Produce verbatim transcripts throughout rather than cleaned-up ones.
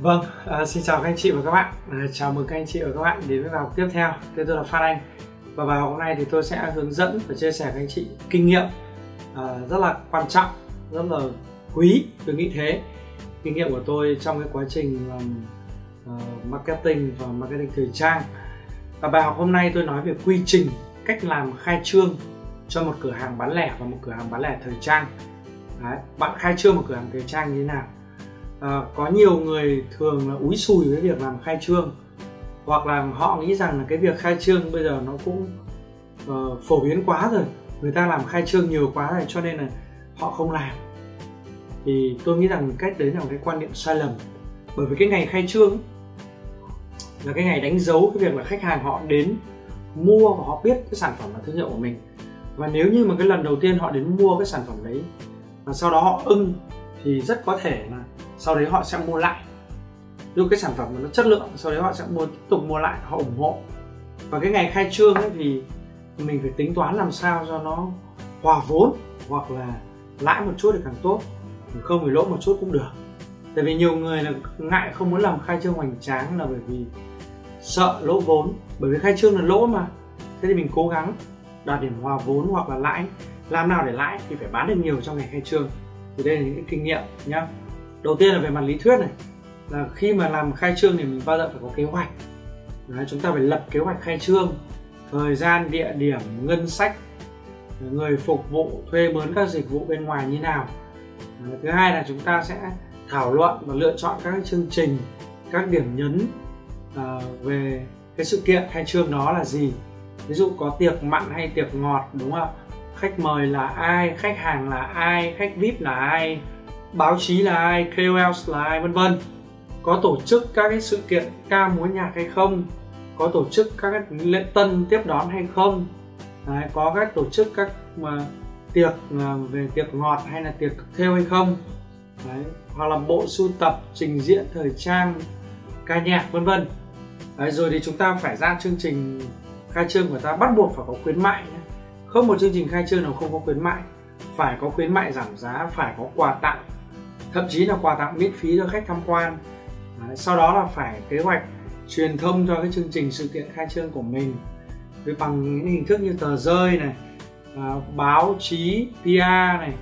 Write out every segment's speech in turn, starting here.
Vâng, uh, xin chào các anh chị và các bạn. uh, Chào mừng các anh chị và các bạn đến với bài học tiếp theo. Tên tôi là Phan Anh. Và bài học hôm nay thì tôi sẽ hướng dẫn và chia sẻ với các anh chị kinh nghiệm uh, rất là quan trọng, rất là quý, tôi nghĩ thế. Kinh nghiệm của tôi trong cái quá trình um, uh, marketing và marketing thời trang. Và bài học hôm nay tôi nói về quy trình, cách làm khai trương cho một cửa hàng bán lẻ và một cửa hàng bán lẻ thời trang. Đấy, bạn khai trương một cửa hàng thời trang như thế nào? À, có nhiều người thường là úi xùi với việc làm khai trương, hoặc là họ nghĩ rằng là cái việc khai trương bây giờ nó cũng uh, phổ biến quá rồi, người ta làm khai trương nhiều quá rồi cho nên là họ không làm. Thì tôi nghĩ rằng cách đấy là một cái quan niệm sai lầm, bởi vì cái ngày khai trương là cái ngày đánh dấu cái việc là khách hàng họ đến mua và họ biết cái sản phẩm và thương hiệu của mình. Và nếu như mà cái lần đầu tiên họ đến mua cái sản phẩm đấy và sau đó họ ưng thì rất có thể là sau đấy họ sẽ mua lại. Nếu cái sản phẩm nó chất lượng, sau đấy họ sẽ mua, tiếp tục mua lại, họ ủng hộ. Và cái ngày khai trương ấy thì mình phải tính toán làm sao cho nó hòa vốn, hoặc là lãi một chút thì càng tốt, không thì lỗ một chút cũng được. Tại vì nhiều người là ngại không muốn làm khai trương hoành tráng là bởi vì sợ lỗ vốn, bởi vì khai trương là lỗ mà. Thế thì mình cố gắng đạt điểm hòa vốn hoặc là lãi. Làm nào để lãi thì phải bán được nhiều trong ngày khai trương. Thì đây là những cái kinh nghiệm nhá. Đầu tiên là về mặt lý thuyết này, là khi mà làm khai trương thì mình bao giờ phải có kế hoạch. Đấy, chúng ta phải lập kế hoạch khai trương, thời gian, địa điểm, ngân sách, người phục vụ, thuê mướn các dịch vụ bên ngoài như nào. Đấy, thứ hai là chúng ta sẽ thảo luận và lựa chọn các chương trình, các điểm nhấn à, về cái sự kiện khai trương đó là gì. Ví dụ có tiệc mặn hay tiệc ngọt, đúng không ạ? Khách mời là ai, khách hàng là ai, khách vi ai pi là ai, báo chí là ai, K O L là ai, vân vân. Có tổ chức các cái sự kiện ca múa nhạc hay không, có tổ chức các cái lễ tân tiếp đón hay không. Đấy, có các tổ chức các mà tiệc về tiệc ngọt hay là tiệc theo hay không. Đấy, hoặc là bộ sưu tập, trình diễn thời trang, ca nhạc, vân vân. Rồi thì chúng ta phải ra chương trình khai trương của ta bắt buộc phải có khuyến mại nhé. Không một chương trình khai trương nào không có khuyến mại, phải có khuyến mại giảm giá, phải có quà tặng, thậm chí là quà tặng miễn phí cho khách tham quan. Đấy, sau đó là phải kế hoạch truyền thông cho cái chương trình sự kiện khai trương của mình với bằng những hình thức như tờ rơi này, à, báo chí, P R này,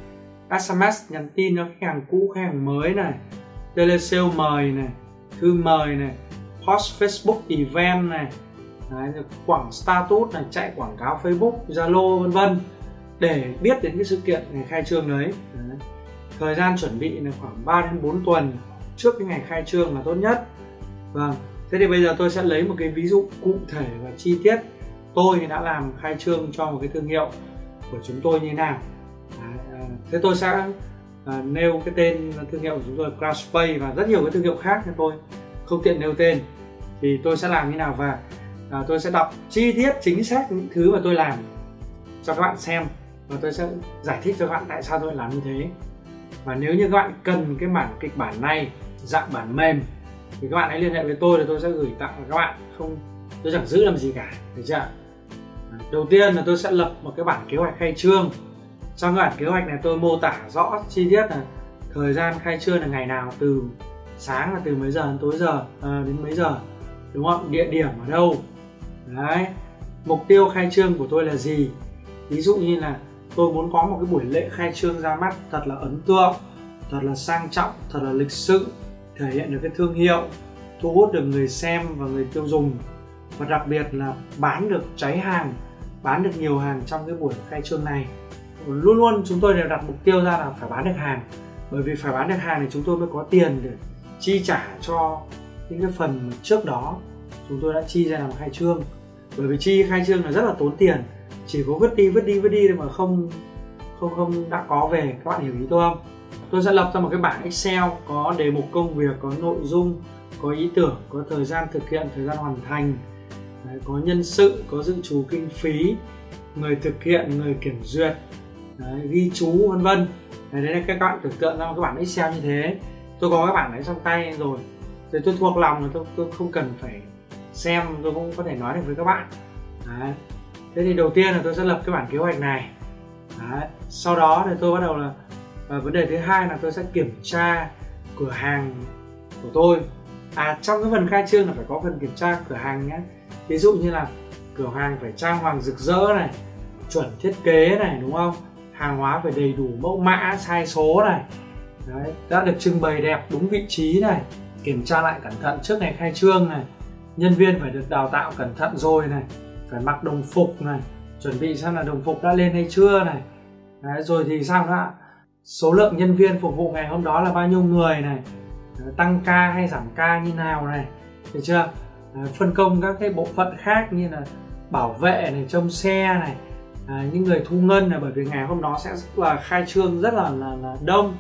S M S nhắn tin cho khách hàng cũ, khách hàng mới này, telesale mời này, thư mời này, post Facebook event này, đấy, quảng status này, chạy quảng cáo Facebook, Zalo vân vân để biết đến cái sự kiện ngày khai trương đấy. Đấy. Thời gian chuẩn bị là khoảng ba đến bốn tuần trước cái ngày khai trương là tốt nhất. Vâng, thế thì bây giờ tôi sẽ lấy một cái ví dụ cụ thể và chi tiết tôi đã làm khai trương cho một cái thương hiệu của chúng tôi như thế nào. Đấy. Thế tôi sẽ uh, nêu cái tên thương hiệu của chúng tôi, Crash Pay, và rất nhiều cái thương hiệu khác cho tôi không tiện nêu tên. Thì tôi sẽ làm như nào và uh, tôi sẽ đọc chi tiết chính xác những thứ mà tôi làm cho các bạn xem, và tôi sẽ giải thích cho các bạn tại sao tôi làm như thế. Và nếu như các bạn cần cái bản kịch bản này dạng bản mềm thì các bạn hãy liên hệ với tôi để tôi sẽ gửi tặng cho các bạn, không tôi chẳng giữ làm gì cả, được chưa? Đầu tiên là tôi sẽ lập một cái bản kế hoạch khai trương. Trong cái bản kế hoạch này tôi mô tả rõ chi tiết là thời gian khai trương là ngày nào, từ sáng là từ mấy giờ đến tối giờ à, đến mấy giờ, đúng không? Địa điểm ở đâu, đấy. Mục tiêu khai trương của tôi là gì? Ví dụ như là tôi muốn có một cái buổi lễ khai trương ra mắt thật là ấn tượng, thật là sang trọng, thật là lịch sự, thể hiện được cái thương hiệu, thu hút được người xem và người tiêu dùng, và đặc biệt là bán được cháy hàng, bán được nhiều hàng trong cái buổi khai trương này. Luôn luôn chúng tôi đều đặt mục tiêu ra là phải bán được hàng, bởi vì phải bán được hàng thì chúng tôi mới có tiền để chi trả cho những cái phần trước đó chúng tôi đã chi ra làm khai trương. Bởi vì chi khai trương là rất là tốn tiền, chỉ có vứt đi vứt đi vứt đi mà không không không đã có về, các bạn hiểu ý tôi không? Tôi sẽ lập ra một cái bảng Excel có đề mục công việc, có nội dung, có ý tưởng, có thời gian thực hiện, thời gian hoàn thành. Đấy, có nhân sự, có dự trù kinh phí, người thực hiện, người kiểm duyệt, đấy, ghi chú vân vân. Đấy, đấy là các bạn tưởng tượng ra một cái bản Excel như thế. Tôi có cái bản đấy trong tay rồi, thì tôi thuộc lòng rồi, tôi, tôi không cần phải xem, tôi cũng có thể nói được với các bạn. Đấy. Thế thì đầu tiên là tôi sẽ lập cái bản kế hoạch này. Đấy. Sau đó thì tôi bắt đầu là, và vấn đề thứ hai là tôi sẽ kiểm tra cửa hàng của tôi À, trong cái phần khai trương là phải có phần kiểm tra cửa hàng nhé. Ví dụ như là cửa hàng phải trang hoàng rực rỡ này, chuẩn thiết kế này, đúng không? Hàng hóa phải đầy đủ mẫu mã, sai số này. Đấy, đã được trưng bày đẹp đúng vị trí này. Kiểm tra lại cẩn thận trước ngày khai trương này. Nhân viên phải được đào tạo cẩn thận rồi này. Phải mặc đồng phục này, chuẩn bị xem là đồng phục đã lên hay chưa này. Đấy, rồi thì sao nữa? Số lượng nhân viên phục vụ ngày hôm đó là bao nhiêu người này, tăng ca hay giảm ca như nào này, được chưa? Đấy, phân công các cái bộ phận khác như là bảo vệ này, trông xe này, à, những người thu ngân này, bởi vì ngày hôm đó sẽ là khai trương rất là là, là đông.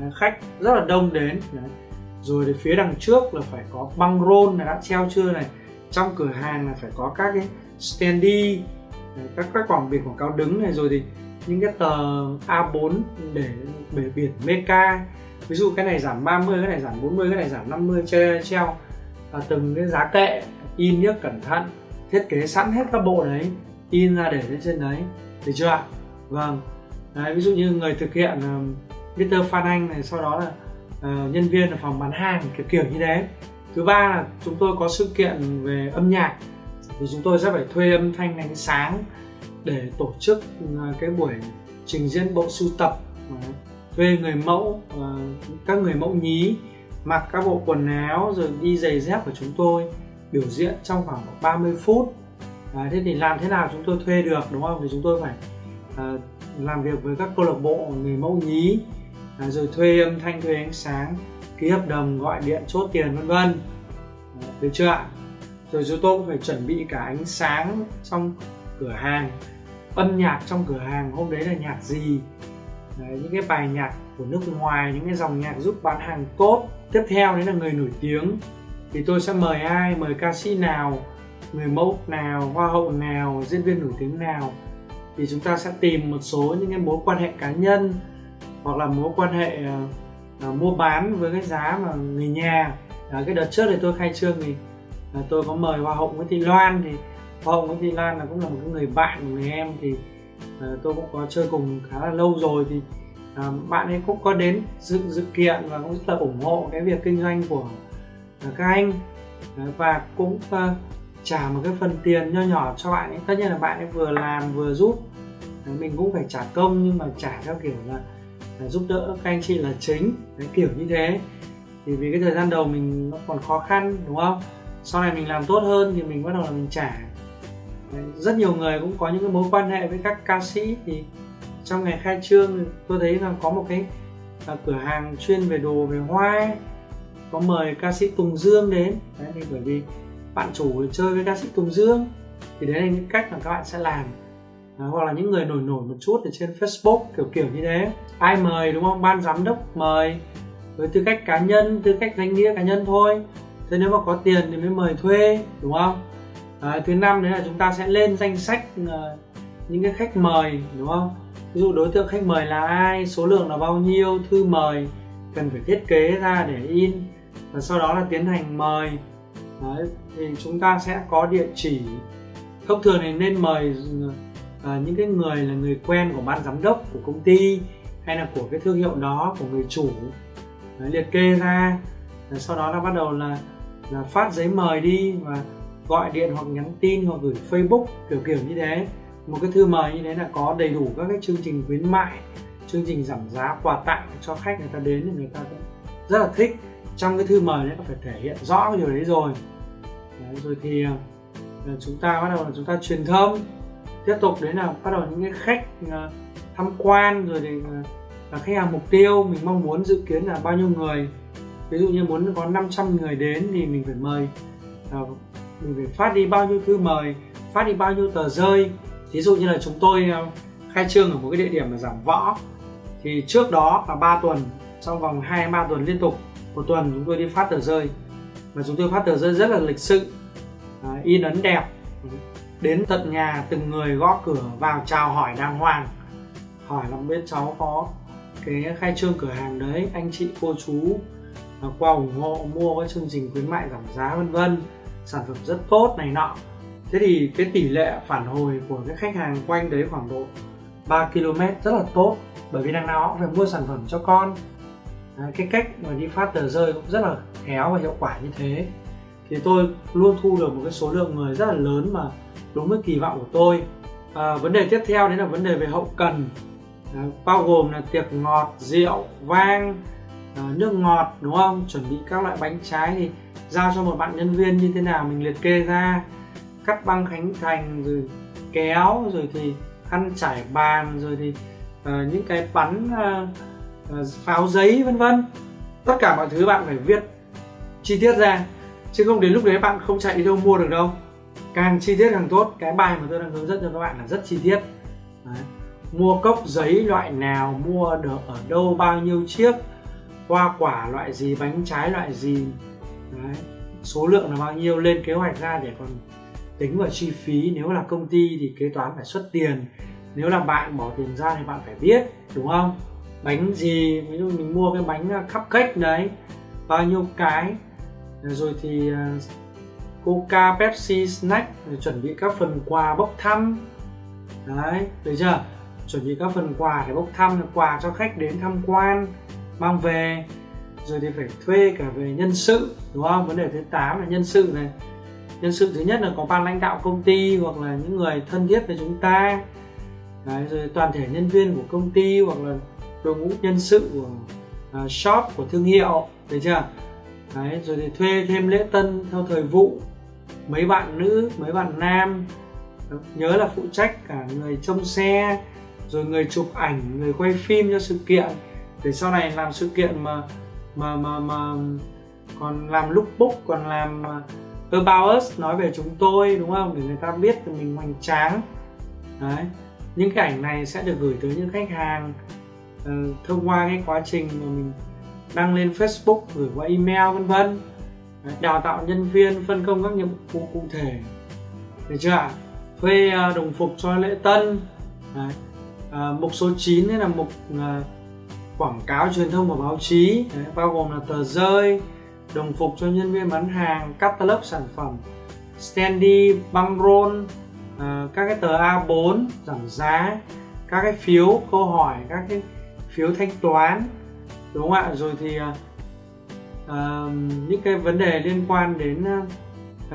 Đấy, khách rất là đông đến. Đấy. Rồi thì phía đằng trước là phải có băng rôn là đã treo chưa này, trong cửa hàng là phải có các cái standee, các các quảng biển quảng cáo đứng này, rồi thì những cái tờ A bốn để bể biển Mecca, ví dụ cái này giảm ba mươi, cái này giảm bốn mươi, cái này giảm năm mươi, treo, treo và từng cái giá kệ in nhớ cẩn thận, thiết kế sẵn hết các bộ đấy, in ra để lên trên đấy, được chưa ạ? Vâng, đấy, ví dụ như người thực hiện Mister Phan Anh này, sau đó là uh, nhân viên ở phòng bán hàng, kiểu kiểu như thế. Thứ ba là chúng tôi có sự kiện về âm nhạc thì chúng tôi sẽ phải thuê âm thanh ánh sáng để tổ chức cái buổi trình diễn bộ sưu tập, thuê người mẫu, các người mẫu nhí mặc các bộ quần áo rồi đi giày dép của chúng tôi biểu diễn trong khoảng ba mươi phút. Thế thì làm thế nào chúng tôi thuê được, đúng không? Thì chúng tôi phải làm việc với các câu lạc bộ người mẫu nhí, rồi thuê âm thanh, thuê ánh sáng, ký hợp đồng, gọi điện, chốt tiền, vân vân, được chưa ạ? Rồi chúng tôi cũng phải chuẩn bị cả ánh sáng trong cửa hàng, âm nhạc trong cửa hàng hôm đấy là nhạc gì, đấy, những cái bài nhạc của nước ngoài, những cái dòng nhạc giúp bán hàng tốt. Tiếp theo đấy là người nổi tiếng, thì tôi sẽ mời ai, mời ca sĩ nào, người mẫu nào, hoa hậu nào, diễn viên nổi tiếng nào, thì chúng ta sẽ tìm một số những cái mối quan hệ cá nhân hoặc là mối quan hệ uh, mua bán với cái giá mà người nhà. Đấy, cái đợt trước thì tôi khai trương thì uh, tôi có mời Hoa Hồng Với Thị Loan, thì Hoa Hồng Với Thị Loan là cũng là một cái người bạn của người em, thì uh, tôi cũng có chơi cùng khá là lâu rồi, thì uh, bạn ấy cũng có đến dự dự kiện và cũng rất là ủng hộ cái việc kinh doanh của uh, các anh. Đấy, và cũng uh, trả một cái phần tiền nho nhỏ cho bạn ấy. Tất nhiên là bạn ấy vừa làm vừa giúp. Đấy, mình cũng phải trả công nhưng mà trả theo kiểu là giúp đỡ các anh chị là chính, cái kiểu như thế. Thì vì cái thời gian đầu mình nó còn khó khăn, đúng không? Sau này mình làm tốt hơn thì mình bắt đầu là mình trả. Đấy, rất nhiều người cũng có những cái mối quan hệ với các ca sĩ, thì trong ngày khai trương tôi thấy là có một cái là cửa hàng chuyên về đồ về hoa, có mời ca sĩ Tùng Dương đến. Đấy, thì bởi vì bạn chủ chơi với ca sĩ Tùng Dương, thì đấy là những cách mà các bạn sẽ làm. À, hoặc là những người nổi nổi một chút ở trên Facebook, kiểu kiểu như thế. Ai mời, đúng không? Ban giám đốc mời với tư cách cá nhân, tư cách danh nghĩa cá nhân thôi. Thế nếu mà có tiền thì mới mời thuê, đúng không? À, thứ năm đấy là chúng ta sẽ lên danh sách uh, những cái khách mời, đúng không? Ví dụ đối tượng khách mời là ai, số lượng là bao nhiêu, thư mời cần phải thiết kế ra để in, và sau đó là tiến hành mời. Đấy, thì chúng ta sẽ có địa chỉ. Thông thường thì nên mời À, những cái người là người quen của ban giám đốc, của công ty, hay là của cái thương hiệu đó, của người chủ. Đấy, liệt kê ra, rồi sau đó là bắt đầu là, là phát giấy mời đi và gọi điện hoặc nhắn tin hoặc gửi Facebook, kiểu kiểu như thế. Một cái thư mời như thế là có đầy đủ các cái chương trình khuyến mại, chương trình giảm giá, quà tặng cho khách người ta đến thì người ta cũng rất là thích. Trong cái thư mời đấy nó phải thể hiện rõ cái điều đấy rồi. Đấy, rồi thì rồi chúng ta bắt đầu là chúng ta truyền thông. Tiếp tục đấy là bắt đầu những cái khách tham quan, rồi thì là khách hàng mục tiêu mình mong muốn dự kiến là bao nhiêu người. Ví dụ như muốn có năm trăm người đến thì mình phải mời, mình phải phát đi bao nhiêu thư mời, phát đi bao nhiêu tờ rơi. Ví dụ như là chúng tôi khai trương ở một cái địa điểm là Giảng Võ, thì trước đó là ba tuần, trong vòng hai ba tuần liên tục, một tuần chúng tôi đi phát tờ rơi, mà chúng tôi phát tờ rơi rất là lịch sự, in ấn đẹp, đến tận nhà từng người, gõ cửa vào chào hỏi đàng hoàng, hỏi là biết cháu có cái khai trương cửa hàng đấy, anh chị cô chú qua ủng hộ mua cái chương trình khuyến mại giảm giá vân vân, sản phẩm rất tốt này nọ. Thế thì cái tỷ lệ phản hồi của cái khách hàng quanh đấy khoảng độ ba ki lô mét rất là tốt, bởi vì đằng nào họ phải mua sản phẩm cho con. Đấy, cái cách mà đi phát tờ rơi cũng rất là khéo và hiệu quả như thế thì tôi luôn thu được một cái số lượng người rất là lớn mà đúng với kỳ vọng của tôi. À, vấn đề tiếp theo đấy là vấn đề về hậu cần, à, bao gồm là tiệc ngọt, rượu, vang, à, nước ngọt, đúng không? Chuẩn bị các loại bánh trái thì giao cho một bạn nhân viên như thế nào mình liệt kê ra, cắt băng khánh thành, rồi kéo, rồi thì khăn trải bàn, rồi thì à, những cái bắn à, à, pháo giấy, vân vân. Tất cả mọi thứ bạn phải viết chi tiết ra, chứ không đến lúc đấy bạn không chạy đi đâu mua được đâu. Càng chi tiết càng tốt. Cái bài mà tôi đang hướng dẫn cho các bạn là rất chi tiết. Đấy. Mua cốc giấy loại nào, mua được ở đâu, bao nhiêu chiếc, hoa quả loại gì, bánh trái loại gì. Đấy. Số lượng là bao nhiêu, lên kế hoạch ra để còn tính vào chi phí. Nếu là công ty thì kế toán phải xuất tiền, nếu là bạn bỏ tiền ra thì bạn phải biết, đúng không? Bánh gì, ví dụ mình mua cái bánh cupcake đấy, bao nhiêu cái, rồi thì Coca, Pepsi, snack, rồi chuẩn bị các phần quà bốc thăm. Đấy, được chưa? Chuẩn bị các phần quà để bốc thăm, quà cho khách đến tham quan, mang về. Rồi thì phải thuê cả về nhân sự, đúng không? Vấn đề thứ tám là nhân sự này. Nhân sự thứ nhất là có ban lãnh đạo công ty hoặc là những người thân thiết với chúng ta. Đấy, rồi toàn thể nhân viên của công ty hoặc là đội ngũ nhân sự của uh, shop, của thương hiệu, được chưa? Đấy, rồi thì thuê thêm lễ tân theo thời vụ, mấy bạn nữ, mấy bạn nam, nhớ là phụ trách cả người trông xe, rồi người chụp ảnh, người quay phim cho sự kiện, để sau này làm sự kiện mà mà mà, mà còn làm lookbook, còn làm about us, nói về chúng tôi, đúng không, để người ta biết thì mình hoành tráng. Đấy, những cái ảnh này sẽ được gửi tới những khách hàng uh, thông qua cái quá trình mà mình đăng lên Facebook, gửi qua email, vân vân. Đào tạo nhân viên, phân công các nhiệm vụ cụ thể, được chưa ạ? Thuê đồng phục cho lễ tân. Đấy. À, mục số chín là mục à, quảng cáo truyền thông và báo chí. Đấy, bao gồm là tờ rơi, đồng phục cho nhân viên bán hàng, catalog sản phẩm, standee, băng rôn, à, các cái tờ A bốn giảm giá, các cái phiếu câu hỏi, các cái phiếu thanh toán, đúng không ạ? Rồi thì uh, những cái vấn đề liên quan đến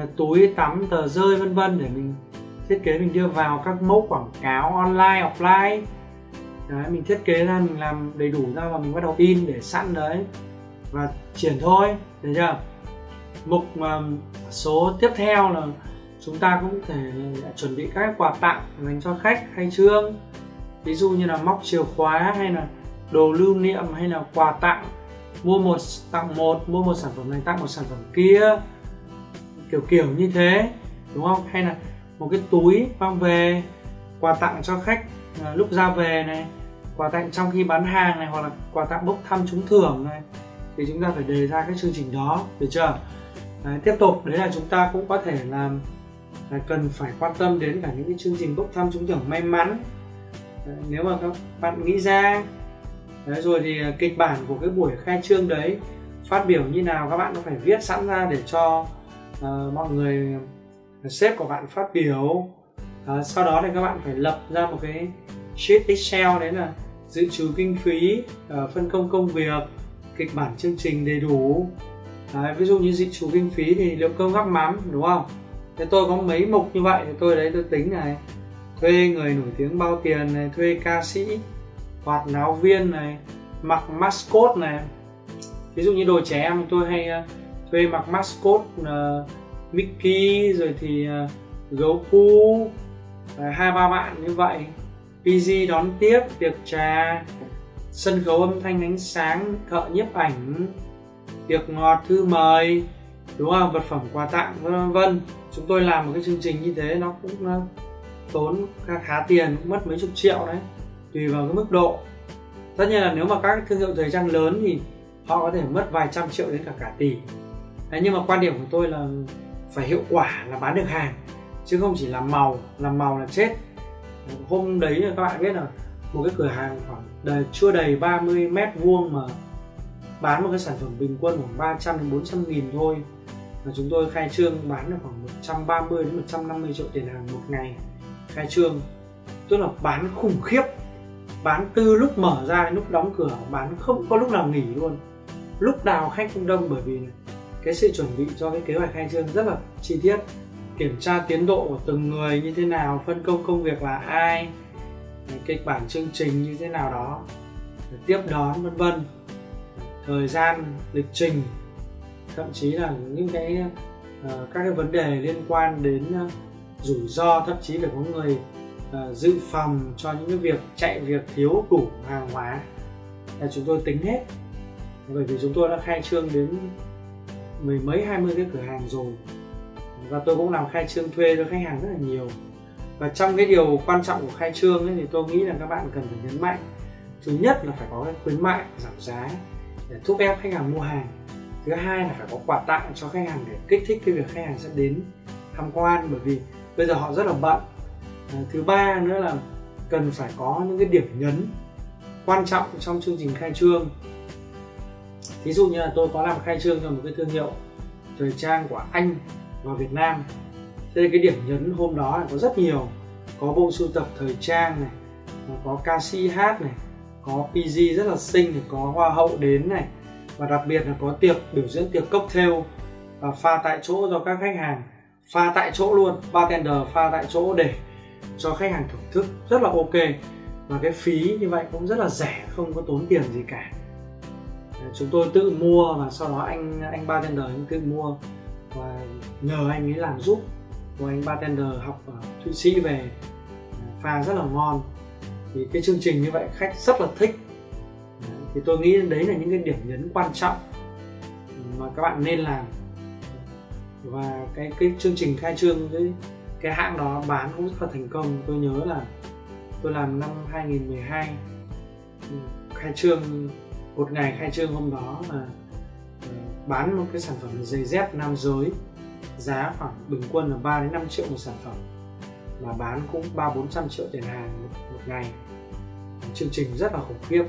uh, túi tắm, tờ rơi, vân vân, để mình thiết kế, mình đưa vào các mẫu quảng cáo online, offline. Đấy, mình thiết kế ra, mình làm đầy đủ ra và mình bắt đầu in để sẵn đấy và triển thôi, được chưa? Mục uh, số tiếp theo là chúng ta cũng có thể chuẩn bị các quà tặng dành cho khách khai trương, ví dụ như là móc chìa khóa hay là đồ lưu niệm hay là quà tặng, mua một tặng một, mua một sản phẩm này tặng một sản phẩm kia, kiểu kiểu như thế, đúng không? Hay là một cái túi mang về, quà tặng cho khách à, lúc ra về này, quà tặng trong khi bán hàng này, hoặc là quà tặng bốc thăm trúng thưởng này, thì chúng ta phải đề ra cái chương trình đó, được chưa? Đấy, tiếp tục đấy là chúng ta cũng có thể làm là cần phải quan tâm đến cả những cái chương trình bốc thăm trúng thưởng may mắn, đấy, nếu mà các bạn nghĩ ra. Đấy, rồi thì kịch bản của cái buổi khai trương đấy phát biểu như nào các bạn cũng phải viết sẵn ra để cho uh, mọi người, sếp của bạn phát biểu. Uh, sau đó thì các bạn phải lập ra một cái sheet Excel, đấy là dự trù kinh phí, uh, phân công công việc, kịch bản chương trình đầy đủ. Đấy, ví dụ như dự trù kinh phí thì liệu cơm gắp mắm, đúng không? Thế tôi có mấy mục như vậy thì tôi đấy tôi tính này, thuê người nổi tiếng bao tiền này, thuê ca sĩ, hoạt náo viên này, mặc mascot này, ví dụ như đồ trẻ em tôi hay uh, thuê mặc mascot uh, Mickey, rồi thì uh, gấu pu, hai ba bạn như vậy, pê giê đón tiếp, tiệc trà, sân khấu âm thanh ánh sáng, thợ nhiếp ảnh, tiệc ngọt, thư mời, đúng không, vật phẩm quà tặng, vân vân. Chúng tôi làm một cái chương trình như thế nó cũng uh, tốn khá, khá tiền, cũng mất mấy chục triệu đấy, tùy vào cái mức độ. Tất nhiên là nếu mà các thương hiệu thời trang lớn thì họ có thể mất vài trăm triệu đến cả cả tỷ. Đấy, nhưng mà quan điểm của tôi là phải hiệu quả, là bán được hàng, chứ không chỉ làm màu, làm màu là chết. Hôm đấy các bạn biết là một cái cửa hàng khoảng đầy, chưa đầy ba mươi mét vuông mà bán một cái sản phẩm bình quân khoảng ba trăm đến bốn trăm nghìn thôi, và chúng tôi khai trương bán được khoảng một trăm ba mươi đến một trăm năm mươi triệu tiền hàng một ngày khai trương, tức là bán khủng khiếp. bán từ lúc mở ra đến lúc đóng cửa, bán không có lúc nào nghỉ luôn, lúc nào khách cũng đông. Bởi vì này, cái sự chuẩn bị cho cái kế hoạch khai trương rất là chi tiết, kiểm tra tiến độ của từng người như thế nào, phân công công việc là ai, kịch bản chương trình như thế nào đó, tiếp đón vân vân, thời gian, lịch trình, thậm chí là những cái uh, các cái vấn đề liên quan đến uh, rủi ro, thậm chí là có người uh, dự phòng cho những cái việc chạy việc thiếu đủ hàng hóa là chúng tôi tính hết. Bởi vì chúng tôi đã khai trương đến mười mấy hai mươi cái cửa hàng rồi, và tôi cũng làm khai trương thuê cho khách hàng rất là nhiều. Và trong cái điều quan trọng của khai trương ấy, thì tôi nghĩ là các bạn cần phải nhấn mạnh, thứ nhất là phải có cái khuyến mại giảm giá để thúc ép khách hàng mua hàng, thứ hai là phải có quà tặng cho khách hàng để kích thích cái việc khách hàng sẽ đến tham quan, bởi vì bây giờ họ rất là bận. À, thứ ba nữa là cần phải có những cái điểm nhấn quan trọng trong chương trình khai trương. Thí dụ như là tôi có làm khai trương cho một cái thương hiệu thời trang của Anh vào Việt Nam, thế nên cái điểm nhấn hôm đó là có rất nhiều, có bộ sưu tập thời trang này, có ca sĩ hát này, có pê giê rất là xinh này, có hoa hậu đến này, và đặc biệt là có tiệc biểu diễn tiệc cocktail và pha tại chỗ cho các khách hàng, pha tại chỗ luôn, bartender pha tại chỗ để cho khách hàng thưởng thức, rất là ok, và cái phí như vậy cũng rất là rẻ, không có tốn tiền gì cả. Chúng tôi tự mua và sau đó anh anh bartender anh tự mua và nhờ anh ấy làm giúp. Của anh bartender học ở Thụy Sĩ về, pha rất là ngon. Thì cái chương trình như vậy khách rất là thích. Thì tôi nghĩ đấy là những cái điểm nhấn quan trọng mà các bạn nên làm. Và cái cái chương trình khai trương cái, cái hãng đó bán cũng rất là thành công. Tôi nhớ là tôi làm năm hai nghìn mười hai, khai trương một ngày khai trương hôm đó là bán một cái sản phẩm giày dép nam giới, giá khoảng bình quân là ba đến năm triệu một sản phẩm, mà bán cũng ba bốn trăm triệu tiền hàng một ngày. Chương trình rất là khủng khiếp,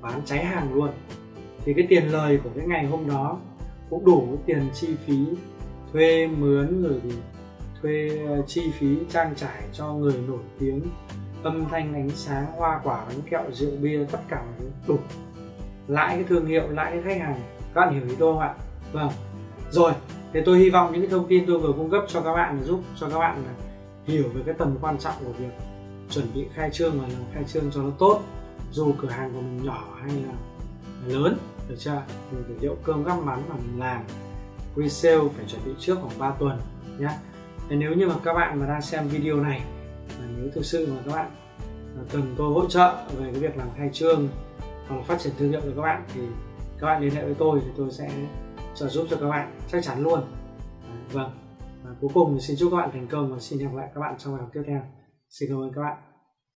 bán cháy hàng luôn. Thì cái tiền lời của cái ngày hôm đó cũng đủ tiền chi phí thuê mướn, rồi thì thuê chi phí trang trải cho người nổi tiếng, âm thanh ánh sáng, hoa quả, bánh kẹo, rượu bia, tất cả đủ, lãi cái thương hiệu, lãi cái khách hàng. Các bạn hiểu ý tôi không ạ? Vâng, rồi. Thì tôi hy vọng những cái thông tin tôi vừa cung cấp cho các bạn giúp cho các bạn hiểu về cái tầm quan trọng của việc chuẩn bị khai trương và làm khai trương cho nó tốt, dù cửa hàng của mình nhỏ hay là lớn, được chưa? Mình phải liệu cơm gắp mắm mà mình làm pre-sale phải chuẩn bị trước khoảng ba tuần nhé. Nếu như mà các bạn mà đang xem video này, nếu thực sự mà các bạn cần tôi hỗ trợ về cái việc làm khai trương hoặc là phát triển thương hiệu của các bạn, thì các bạn liên hệ với tôi thì tôi sẽ trợ giúp cho các bạn chắc chắn luôn. Vâng, và cuối cùng thì xin chúc các bạn thành công và xin hẹn gặp lại các bạn trong bài học tiếp theo. Xin cảm ơn các bạn.